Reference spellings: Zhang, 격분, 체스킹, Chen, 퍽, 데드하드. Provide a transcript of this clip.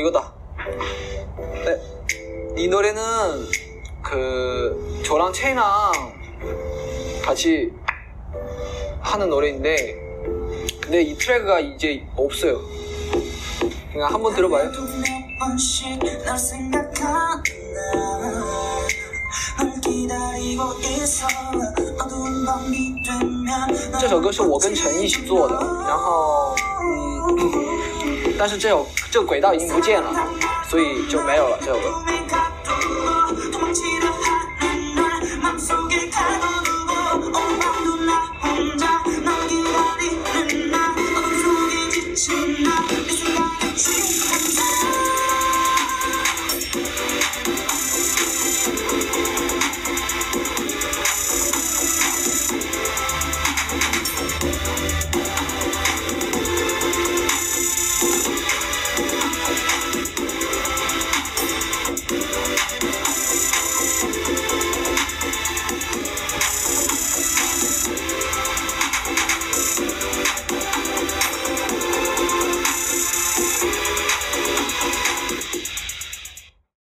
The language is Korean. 이거다. 네. 이 노래는 그 저랑 채이랑 같이 하는 노래인데, 근데 이 트랙이 이제 없어요. 그냥 한번 들어봐요. 저首歌是我跟陈一起做的，然后但是这轨道已经不见了，所以就没有了这首歌。